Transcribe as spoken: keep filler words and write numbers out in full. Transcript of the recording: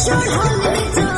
Short holiday.